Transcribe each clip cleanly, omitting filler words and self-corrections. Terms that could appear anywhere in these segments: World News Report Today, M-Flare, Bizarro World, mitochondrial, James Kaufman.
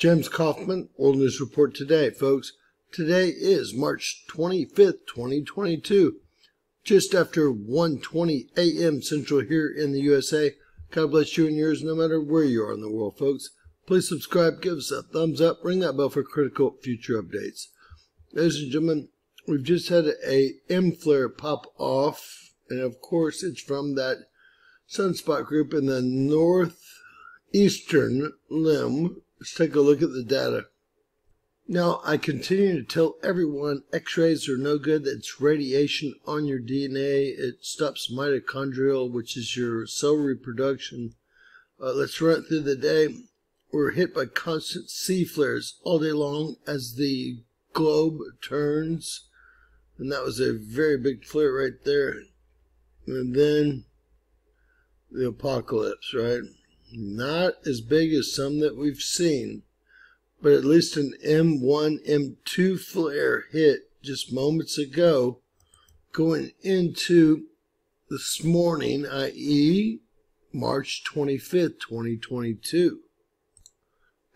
James Kaufman, World News Report Today. Folks, today is March 25th, 2022, just after 1:20 a.m. Central here in the USA. God bless you and yours no matter where you are in the world, folks. Please subscribe, give us a thumbs up, ring that bell for critical future updates. Ladies and gentlemen, we've just had a M-Flare pop off, and of course it's from that sunspot group in the northeastern limb. Let's take a look at the data. Now, I continue to tell everyone x-rays are no good. It's radiation on your DNA. It stops mitochondrial, which is your cell reproduction. Let's run it through the day. We're hit by constant C flares all day long as the globe turns. And that was a very big flare right there. And then the apocalypse, right? Not as big as some that we've seen, but at least an M1, M2 flare hit just moments ago going into this morning, i.e. March 25th, 2022.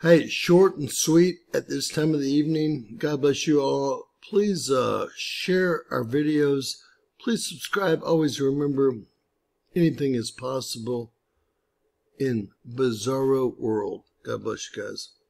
Hey, short and sweet at this time of the evening. God bless you all. Please share our videos. Please subscribe. Always remember, anything is possible in Bizarro World. God bless you guys.